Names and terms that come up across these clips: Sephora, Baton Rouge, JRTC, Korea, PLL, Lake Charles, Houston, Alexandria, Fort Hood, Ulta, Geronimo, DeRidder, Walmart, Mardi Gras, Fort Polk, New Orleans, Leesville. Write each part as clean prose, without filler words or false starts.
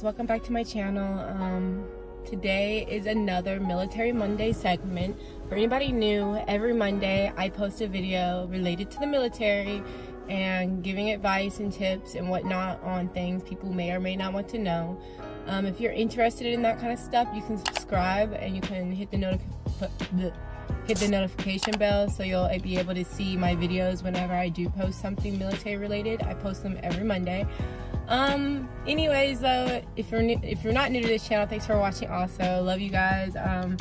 guys, welcome back to my channel. Today is another Military Monday segment. For anybody new, every Monday I post a video related to the military and giving advice and tips and whatnot on things people may or may not want to know. If you're interested in that kind of stuff, you can subscribe and you can hit the notification bell so you'll be able to see my videos whenever I do post something military related. I post them every Monday. Anyways though, if you're not new to this channel, thanks for watching. Also, love you guys. I'm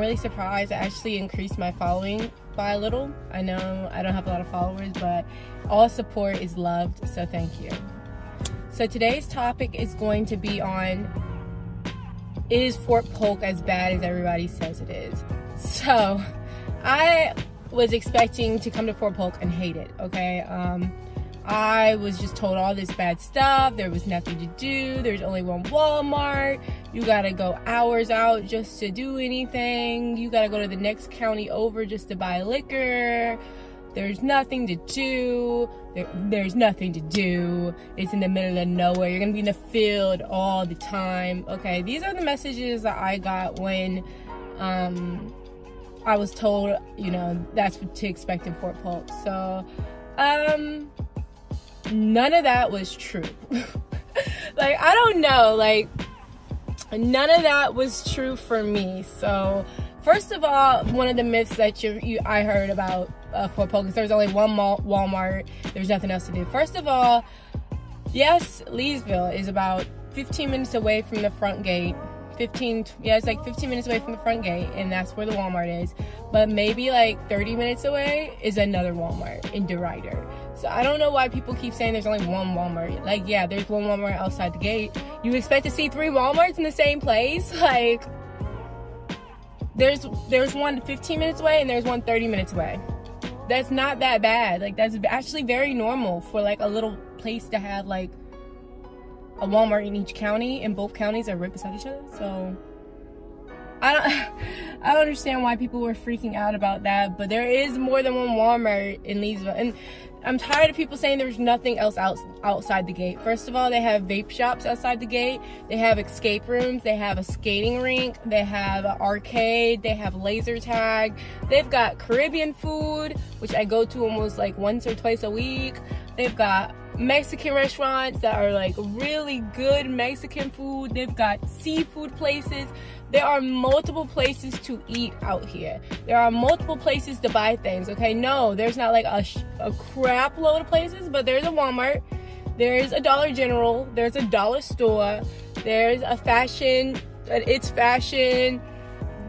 really surprised I actually increased my following by a little. I know I don't have a lot of followers, but all support is loved, so thank you. So today's topic is going to be on, is Fort Polk as bad as everybody says it is? So I was expecting to come to Fort Polk and hate it, okay? I was just told all this bad stuff. There was nothing to do. There's only one Walmart. You gotta go hours out just to do anything. You gotta go to the next county over just to buy liquor. There's nothing to do. There's nothing to do. It's in the middle of nowhere. You're gonna be in the field all the time. Okay, these are the messages that I got when I was told, you know, that's what to expect in Fort Polk. So, none of that was true. Like, I don't know, like, none of that was true for me. So first of all, one of the myths that I heard about Fort Polk is there's only one Walmart, there's nothing else to do. First of all, yes, Leesville is about 15 minutes away from the front gate. 15 minutes away from the front gate, and that's where the Walmart is. But maybe like 30 minutes away is another Walmart in DeRidder. So I don't know why people keep saying there's only one Walmart. Like, yeah, there's one Walmart outside the gate. You expect to see three Walmarts in the same place? Like, there's one 15 minutes away and there's one 30 minutes away. That's not that bad. Like, that's actually very normal for like a little place to have like a Walmart in each county, and both counties are right beside each other. So I don't understand why people were freaking out about that, but there is more than one Walmart in Leesville. And I'm tired of people saying there's nothing else outside the gate. First of all, they have vape shops outside the gate. They have escape rooms. They have a skating rink. They have an arcade. They have laser tag. They've got Caribbean food, which I go to almost like once or twice a week. They've got Mexican restaurants that are like really good Mexican food. They've got seafood places. There are multiple places to eat out here. There are multiple places to buy things, okay? No, there's not like a crap load of places, but there's a Walmart, there's a Dollar General, there's a dollar store, there's a fashion, It's Fashion,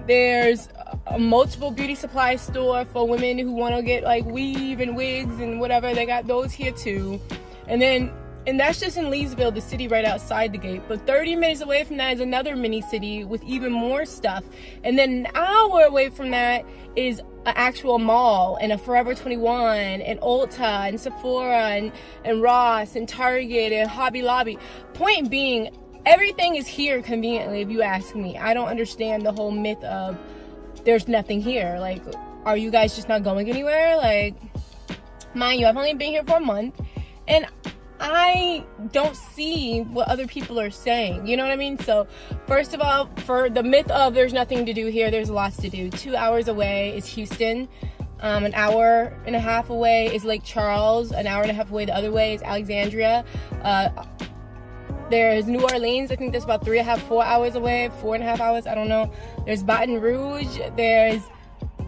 there's a multiple beauty supply store for women who want to get like weave and wigs and whatever. They got those here too. And that's just in Leesville, the city right outside the gate. But 30 minutes away from that is another mini city with even more stuff. And then an hour away from that is an actual mall and a Forever 21 and Ulta and Sephora and Ross and Target and Hobby Lobby. Point being, everything is here conveniently, if you ask me. I don't understand the whole myth of there's nothing here. Like, are you guys just not going anywhere? Like, mind you, I've only been here for a month, and I don't see what other people are saying, you know what I mean? So first of all, for the myth of there's nothing to do here, there's lots to do. 2 hours away is Houston. An hour and a half away is Lake Charles. An hour and a half away the other way is Alexandria. There's New Orleans. I think that's about 4 hours away, 4.5 hours, I don't know. There's Baton Rouge.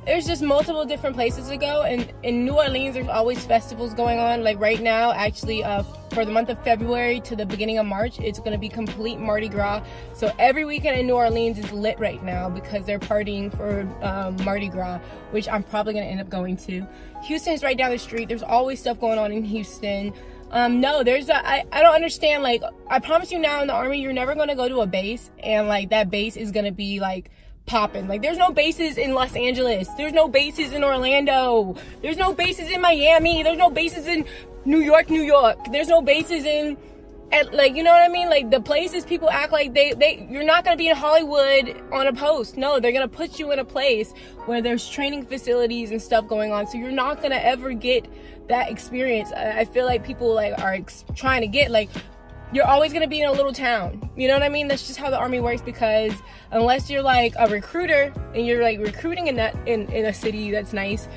There's just multiple different places to go. And in New Orleans, there's always festivals going on. Like right now, actually, for the month of February to the beginning of March, it's gonna be complete Mardi Gras. So every weekend in New Orleans is lit right now because they're partying for Mardi Gras, which I'm probably gonna end up going to. Houston's right down the street. There's always stuff going on in Houston. No, I don't understand, like, I promise you now in the Army, you're never gonna go to a base and like that base is gonna be like popping. Like, there's no bases in Los Angeles. There's no bases in Orlando. There's no bases in Miami. There's no bases in New York, New York. There's no bases in, like, you know what I mean? Like, the places people act like you're not gonna be in Hollywood on a post. No, they're gonna put you in a place where there's training facilities and stuff going on. So you're not gonna ever get that experience. I feel like people like are trying to get like you're always gonna be in a little town. You know what I mean? That's just how the Army works, because unless you're like a recruiter and you're like recruiting in a city that's nice,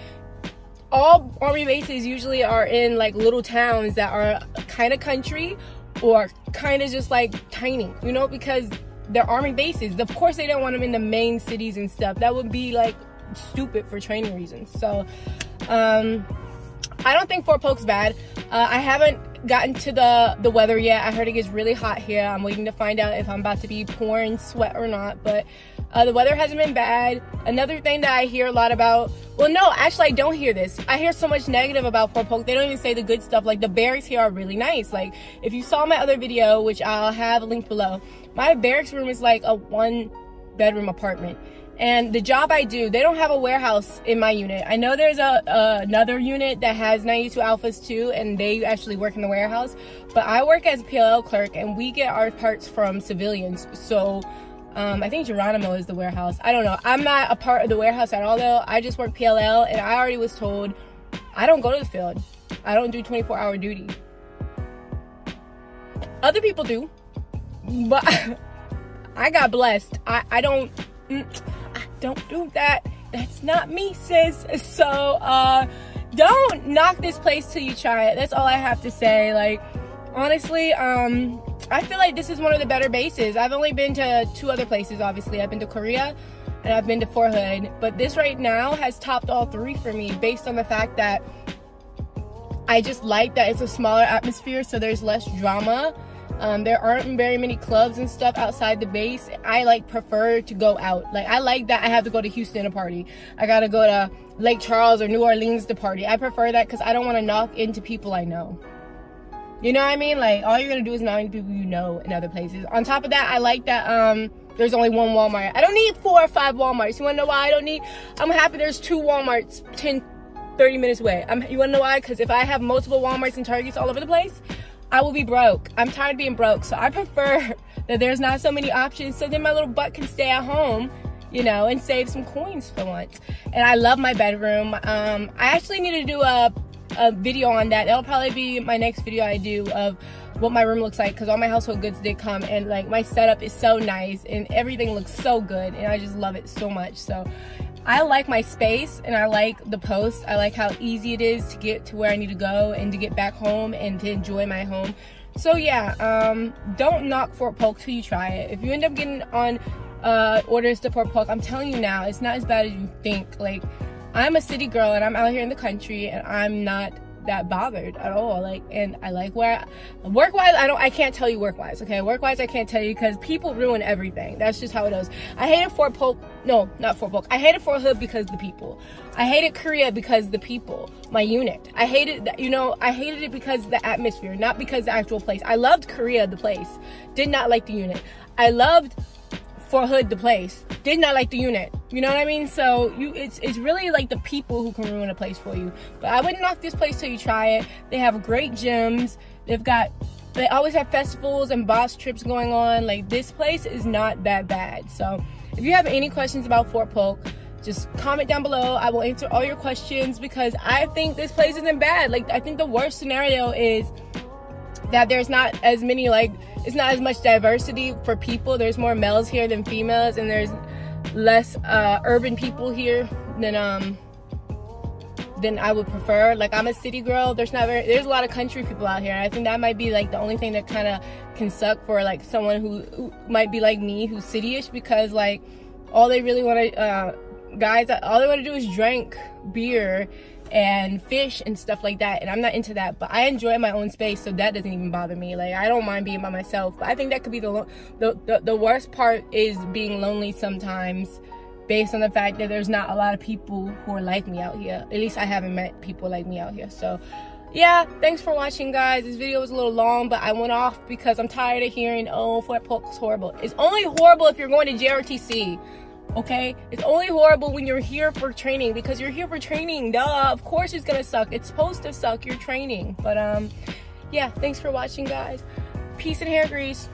all Army bases usually are in like little towns that are kind of country or kind of just like tiny, you know, because they're Army bases. Of course they don't want them in the main cities and stuff. That would be like stupid for training reasons. So I don't think Fort Polk's bad. I haven't gotten to the weather yet. I heard it gets really hot here. I'm waiting to find out if I'm about to be pouring sweat or not, but the weather hasn't been bad. Another thing that I hear a lot about, well, no, actually I don't hear this. I hear so much negative about Fort Polk. They don't even say the good stuff. Like the barracks here are really nice. Like if you saw my other video, which I'll have linked below, my barracks room is like a one-bedroom apartment. And the job I do, they don't have a warehouse in my unit. I know there's another unit that has 92 Alphas too, and they actually work in the warehouse. But I work as a PLL clerk, and we get our parts from civilians. So I think Geronimo is the warehouse. I don't know. I'm not a part of the warehouse at all, though. I just work PLL, and I already was told I don't go to the field. I don't do 24-hour duty. Other people do, but I got blessed. I don't do that. That's not me, sis. So don't knock this place till you try it. That's all I have to say. Like honestly, I feel like this is one of the better bases. I've only been to two other places, obviously. I've been to Korea and I've been to Fort Hood, but this right now has topped all three for me, based on the fact that I just like that it's a smaller atmosphere, so there's less drama. There aren't very many clubs and stuff outside the base. I like prefer to go out. Like I like that I have to go to Houston to party. I gotta go to Lake Charles or New Orleans to party. I prefer that because I don't want to knock into people I know. You know what I mean? Like all you're gonna do is knock into people you know in other places. On top of that, I like that there's only one Walmart. I don't need 4 or 5 Walmarts. You wanna know why I don't need? I'm happy there's 2 Walmarts 10-30 minutes away. You wanna know why? Because if I have multiple Walmarts and Targets all over the place, I will be broke. I'm tired of being broke. So I prefer that there's not so many options, so then my little butt can stay at home, you know, and save some coins for once. And I love my bedroom. I actually need to do a video on that. That'll probably be my next video I do of what my room looks like, because all my household goods did come, and like my setup is so nice and everything looks so good and I just love it so much. So I like my space and I like the post. I like how easy it is to get to where I need to go and to get back home and to enjoy my home. So yeah, don't knock Fort Polk till you try it. If you end up getting on orders to Fort Polk, I'm telling you now, it's not as bad as you think. Like I'm a city girl and I'm out here in the country and I'm not that bothered at all. Like, and I like where work-wise, I can't tell you work-wise, okay? Work-wise I can't tell you because people ruin everything. That's just how it is. I hated Fort Polk. No, not Fort Polk. I hated Fort Hood because the people. I hated Korea because the people, my unit. I hated that, you know, I hated it because the atmosphere, not because the actual place. I loved Korea, the place. Did not like the unit. I loved Fort Hood, the place. Did not like the unit. You know what I mean? So it's really like the people who can ruin a place for you. But I wouldn't knock this place till you try it. They have great gyms. They always have festivals and boss trips going on. Like this place is not that bad. So if you have any questions about Fort Polk, just comment down below. I will answer all your questions because I think this place isn't bad. Like I think the worst scenario is that there's not as many, like it's not as much diversity for people. There's more males here than females, and there's less urban people here than I would prefer. Like I'm a city girl. There's a lot of country people out here. I think that might be like the only thing that kind of can suck for like someone who might be like me, who's city-ish, because like all they really want to all they want to do is drink beer and fish and stuff like that, and I'm not into that. But I enjoy my own space, so that doesn't even bother me. Like I don't mind being by myself, but I think that could be the worst part, is being lonely sometimes, based on the fact that there's not a lot of people who are like me out here. At least I haven't met people like me out here. So yeah, thanks for watching, guys. This video was a little long, but I went off because I'm tired of hearing, oh, Fort Polk's horrible. It's only horrible if you're going to JRTC. Okay, it's only horrible when you're here for training, because you're here for training, duh, of course it's gonna suck. It's supposed to suck, you're training. But yeah, thanks for watching, guys. Peace and hair grease.